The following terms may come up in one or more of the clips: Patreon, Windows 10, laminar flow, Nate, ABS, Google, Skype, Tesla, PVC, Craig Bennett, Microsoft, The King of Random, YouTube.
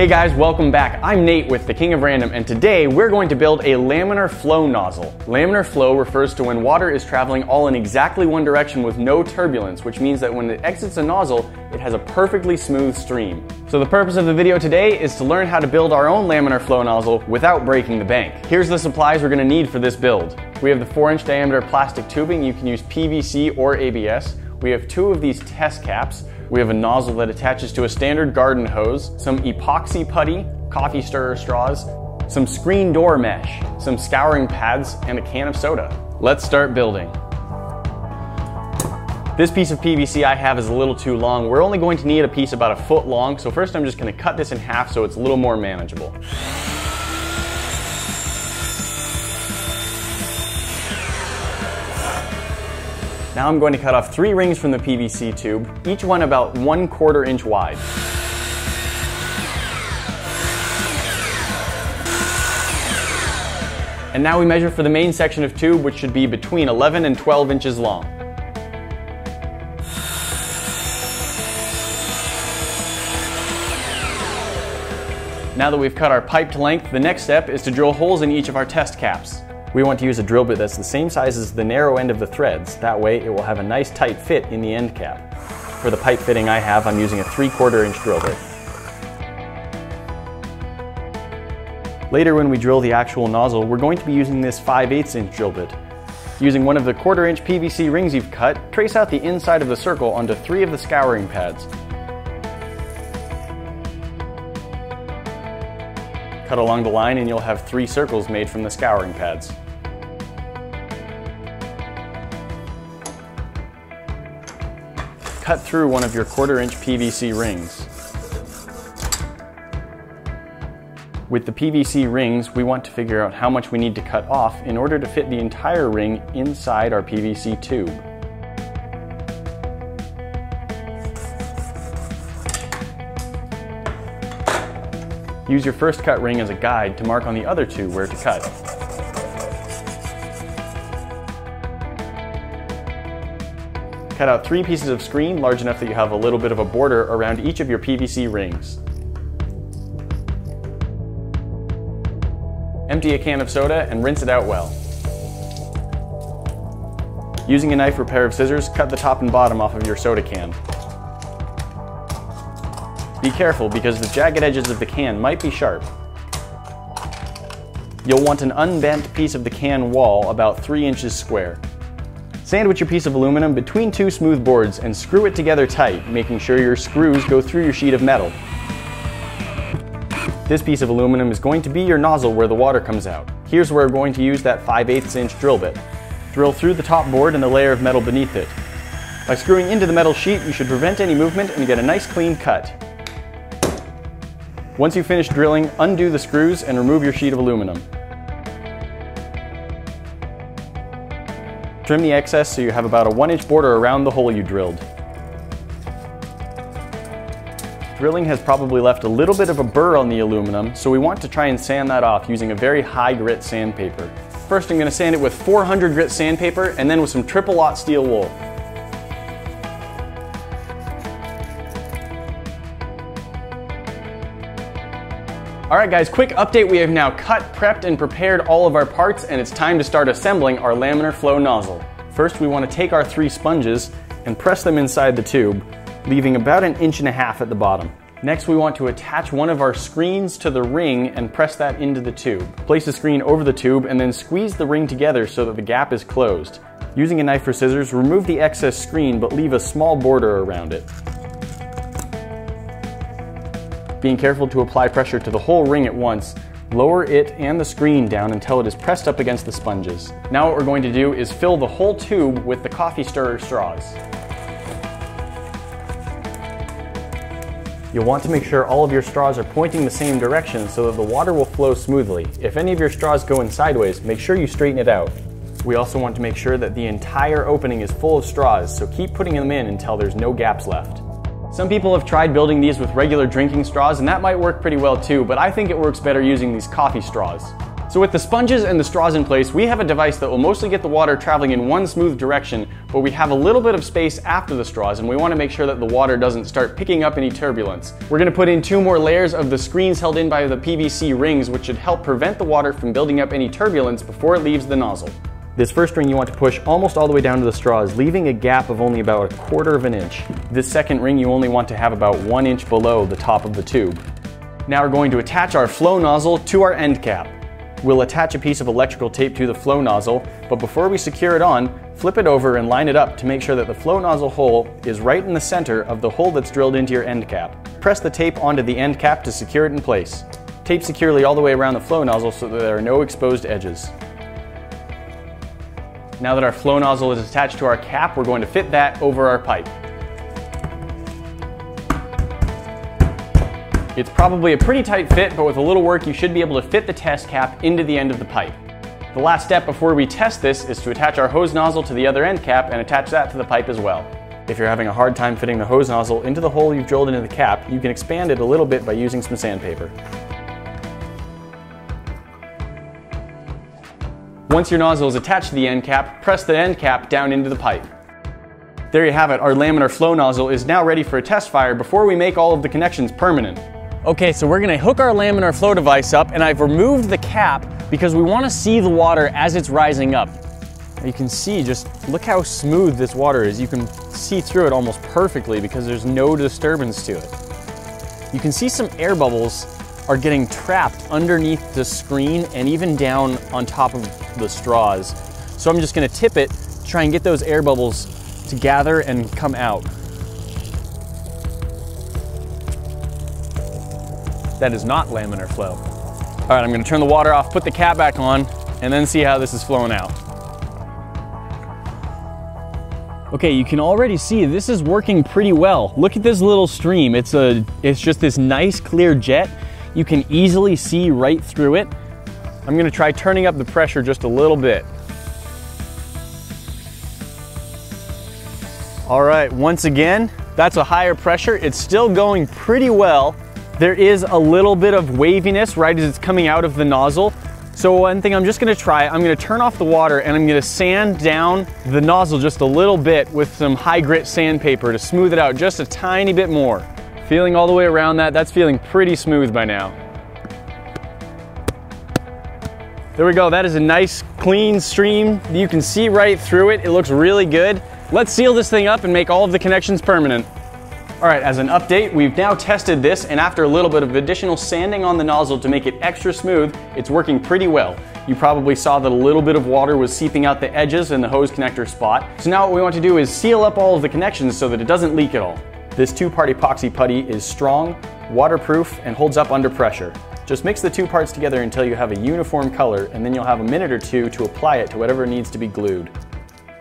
Hey guys, welcome back. I'm Nate with The King of Random, and today we're going to build a laminar flow nozzle. Laminar flow refers to when water is traveling all in exactly one direction with no turbulence, which means that when it exits a nozzle, it has a perfectly smooth stream. So the purpose of the video today is to learn how to build our own laminar flow nozzle without breaking the bank. Here's the supplies we're going to need for this build. We have the 4-inch diameter plastic tubing. You can use PVC or ABS. We have two of these test caps. We have a nozzle that attaches to a standard garden hose, some epoxy putty, coffee stirrer straws, some screen door mesh, some scouring pads, and a can of soda. Let's start building. This piece of PVC I have is a little too long. We're only going to need a piece about a foot long, so first I'm just going to cut this in half so it's a little more manageable. Now I'm going to cut off 3 rings from the PVC tube, each one about 1/4 inch wide. And now we measure for the main section of tube, which should be between 11 and 12 inches long. Now that we've cut our pipe to length, the next step is to drill holes in each of our test caps. We want to use a drill bit that's the same size as the narrow end of the threads. That way it will have a nice tight fit in the end cap. For the pipe fitting I have, I'm using a 3/4 inch drill bit. Later when we drill the actual nozzle, we're going to be using this 5/8 inch drill bit. Using one of the 1/4 inch PVC rings you've cut, trace out the inside of the circle onto 3 of the scouring pads. Cut along the line and you'll have 3 circles made from the scouring pads. Cut through one of your 1/4 inch PVC rings. With the PVC rings, we want to figure out how much we need to cut off in order to fit the entire ring inside our PVC tube. Use your first cut ring as a guide to mark on the other 2 where to cut. Cut out 3 pieces of screen large enough that you have a little bit of a border around each of your PVC rings. Empty a can of soda and rinse it out well. Using a knife or pair of scissors, cut the top and bottom off of your soda can. Be careful because the jagged edges of the can might be sharp. You'll want an unbent piece of the can wall about 3 inches square. Sandwich your piece of aluminum between 2 smooth boards and screw it together tight, making sure your screws go through your sheet of metal. This piece of aluminum is going to be your nozzle where the water comes out. Here's where we're going to use that 5/8 inch drill bit. Drill through the top board and the layer of metal beneath it. By screwing into the metal sheet, you should prevent any movement and get a nice clean cut. Once you finish drilling, undo the screws and remove your sheet of aluminum. Trim the excess so you have about a 1-inch border around the hole you drilled. Drilling has probably left a little bit of a burr on the aluminum, so we want to try and sand that off using a very high grit sandpaper. First I'm going to sand it with 400 grit sandpaper and then with some triple-aught steel wool. Alright guys, quick update. We have now cut, prepped, and prepared all of our parts, and it's time to start assembling our laminar flow nozzle. First we want to take our 3 sponges and press them inside the tube, leaving about 1.5 inches at the bottom. Next we want to attach one of our screens to the ring and press that into the tube. Place the screen over the tube and then squeeze the ring together so that the gap is closed. Using a knife or scissors, remove the excess screen but leave a small border around it. Being careful to apply pressure to the whole ring at once, lower it and the screen down until it is pressed up against the sponges. Now what we're going to do is fill the whole tube with the coffee stirrer straws. You'll want to make sure all of your straws are pointing the same direction so that the water will flow smoothly. If any of your straws go in sideways, make sure you straighten it out. We also want to make sure that the entire opening is full of straws, so keep putting them in until there's no gaps left. Some people have tried building these with regular drinking straws, and that might work pretty well too, but I think it works better using these coffee straws. So with the sponges and the straws in place, we have a device that will mostly get the water traveling in one smooth direction, but we have a little bit of space after the straws, and we want to make sure that the water doesn't start picking up any turbulence. We're going to put in two more layers of the screens held in by the PVC rings, which should help prevent the water from building up any turbulence before it leaves the nozzle. This first ring you want to push almost all the way down to the straws, leaving a gap of only about 1/4 of an inch. This second ring you only want to have about 1 inch below the top of the tube. Now we're going to attach our flow nozzle to our end cap. We'll attach a piece of electrical tape to the flow nozzle, but before we secure it on, flip it over and line it up to make sure that the flow nozzle hole is right in the center of the hole that's drilled into your end cap. Press the tape onto the end cap to secure it in place. Tape securely all the way around the flow nozzle so that there are no exposed edges. Now that our flow nozzle is attached to our cap, we're going to fit that over our pipe. It's probably a pretty tight fit, but with a little work you should be able to fit the test cap into the end of the pipe. The last step before we test this is to attach our hose nozzle to the other end cap and attach that to the pipe as well. If you're having a hard time fitting the hose nozzle into the hole you've drilled into the cap, you can expand it a little bit by using some sandpaper. Once your nozzle is attached to the end cap, press the end cap down into the pipe. There you have it, our laminar flow nozzle is now ready for a test fire before we make all of the connections permanent. Okay, so we're gonna hook our laminar flow device up, and I've removed the cap because we wanna see the water as it's rising up. You can see, just look how smooth this water is. You can see through it almost perfectly because there's no disturbance to it. You can see some air bubbles are getting trapped underneath the screen and even down on top of the straws. So I'm just gonna tip it, try and get those air bubbles to gather and come out. That is not laminar flow. All right, I'm gonna turn the water off, put the cap back on, and then see how this is flowing out. Okay, you can already see this is working pretty well. Look at this little stream. It's just this nice clear jet. You can easily see right through it. I'm gonna try turning up the pressure just a little bit. All right, once again, that's a higher pressure. It's still going pretty well. There is a little bit of waviness right as it's coming out of the nozzle. So one thing I'm just gonna try, I'm gonna turn off the water and I'm gonna sand down the nozzle just a little bit with some high grit sandpaper to smooth it out just a tiny bit more. Feeling all the way around that's feeling pretty smooth by now. There we go, that is a nice clean stream. You can see right through it, it looks really good. Let's seal this thing up and make all of the connections permanent. All right, as an update, we've now tested this, and after a little bit of additional sanding on the nozzle to make it extra smooth, it's working pretty well. You probably saw that a little bit of water was seeping out the edges in the hose connector spot. So now what we want to do is seal up all of the connections so that it doesn't leak at all. This two-part epoxy putty is strong, waterproof, and holds up under pressure. Just mix the two parts together until you have a uniform color, and then you'll have a minute or two to apply it to whatever needs to be glued.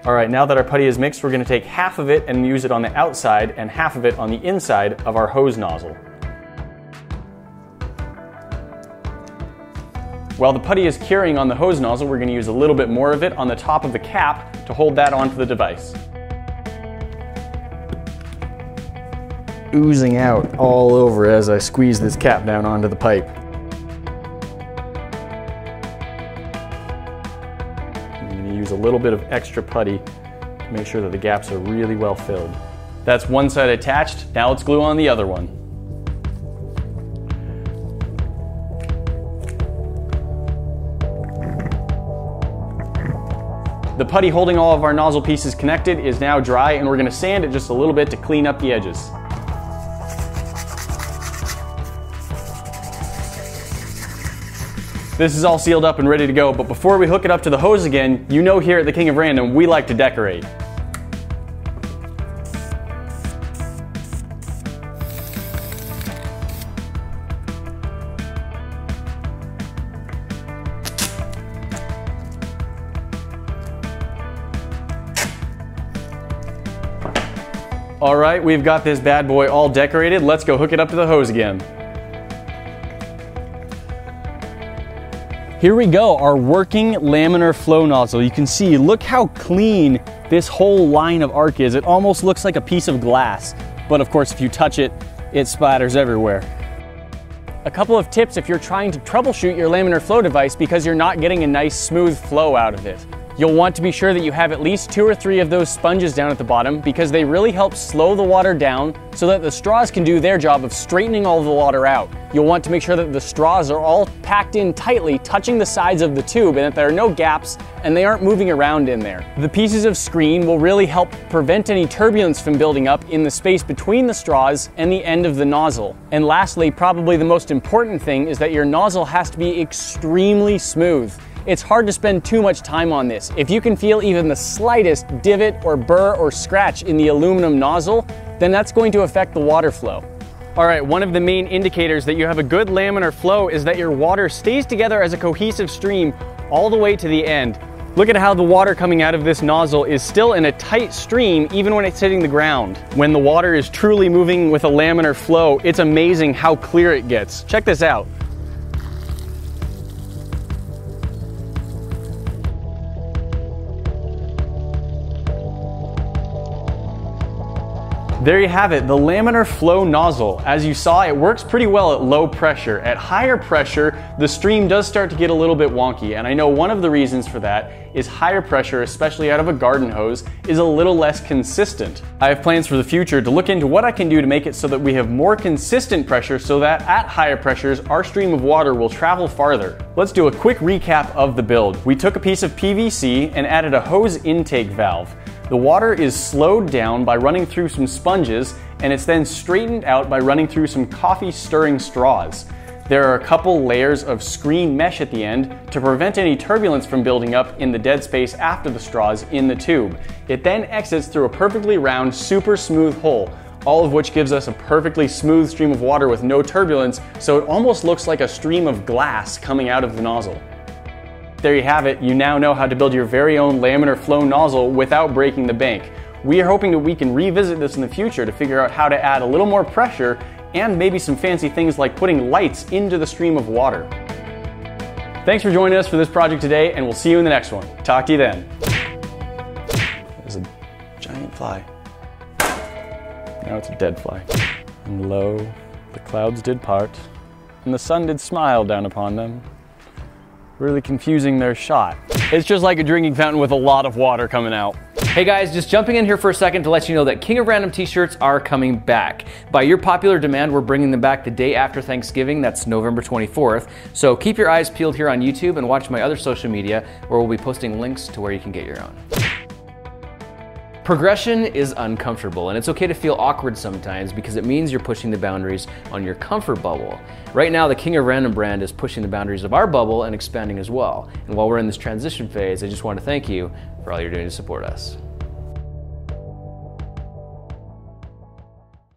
All right, now that our putty is mixed, we're gonna take half of it and use it on the outside and half of it on the inside of our hose nozzle. While the putty is curing on the hose nozzle, we're gonna use a little bit more of it on the top of the cap to hold that onto the device. Oozing out all over as I squeeze this cap down onto the pipe. I'm going to use a little bit of extra putty to make sure that the gaps are really well filled. That's one side attached, now let's glue on the other one. The putty holding all of our nozzle pieces connected is now dry, and we're going to sand it just a little bit to clean up the edges. This is all sealed up and ready to go, but before we hook it up to the hose again, you know here at The King of Random, we like to decorate. All right, we've got this bad boy all decorated. Let's go hook it up to the hose again. Here we go, our working laminar flow nozzle. You can see, look how clean this whole line of arc is. It almost looks like a piece of glass, but of course, if you touch it, it splatters everywhere. A couple of tips if you're trying to troubleshoot your laminar flow device because you're not getting a nice smooth flow out of it. You'll want to be sure that you have at least 2 or 3 of those sponges down at the bottom because they really help slow the water down so that the straws can do their job of straightening all the water out. You'll want to make sure that the straws are all packed in tightly, touching the sides of the tube and that there are no gaps and they aren't moving around in there. The pieces of screen will really help prevent any turbulence from building up in the space between the straws and the end of the nozzle. And lastly, probably the most important thing is that your nozzle has to be extremely smooth. It's hard to spend too much time on this. If you can feel even the slightest divot or burr or scratch in the aluminum nozzle, then that's going to affect the water flow. All right, one of the main indicators that you have a good laminar flow is that your water stays together as a cohesive stream all the way to the end. Look at how the water coming out of this nozzle is still in a tight stream even when it's hitting the ground. When the water is truly moving with a laminar flow, it's amazing how clear it gets. Check this out. There you have it, the laminar flow nozzle. As you saw, it works pretty well at low pressure. At higher pressure, the stream does start to get a little bit wonky, and I know one of the reasons for that is higher pressure, especially out of a garden hose, is a little less consistent. I have plans for the future to look into what I can do to make it so that we have more consistent pressure so that at higher pressures, our stream of water will travel farther. Let's do a quick recap of the build. We took a piece of PVC and added a hose intake valve. The water is slowed down by running through some sponges, and it's then straightened out by running through some coffee stirring straws. There are a couple layers of screen mesh at the end to prevent any turbulence from building up in the dead space after the straws in the tube. It then exits through a perfectly round, super smooth hole, all of which gives us a perfectly smooth stream of water with no turbulence, so it almost looks like a stream of glass coming out of the nozzle. There you have it, you now know how to build your very own laminar flow nozzle without breaking the bank. We are hoping that we can revisit this in the future to figure out how to add a little more pressure and maybe some fancy things like putting lights into the stream of water. Thanks for joining us for this project today, and we'll see you in the next one. Talk to you then. There's a giant fly. Now it's a dead fly. And lo, the clouds did part, and the sun did smile down upon them, really confusing their shot. It's just like a drinking fountain with a lot of water coming out. Hey guys, just jumping in here for a second to let you know that King of Random t-shirts are coming back. By your popular demand, we're bringing them back the day after Thanksgiving, that's November 24th. So keep your eyes peeled here on YouTube and watch my other social media where we'll be posting links to where you can get your own. Progression is uncomfortable, and it's okay to feel awkward sometimes because it means you're pushing the boundaries on your comfort bubble. Right now, the King of Random brand is pushing the boundaries of our bubble and expanding as well. And while we're in this transition phase, I just want to thank you for all you're doing to support us.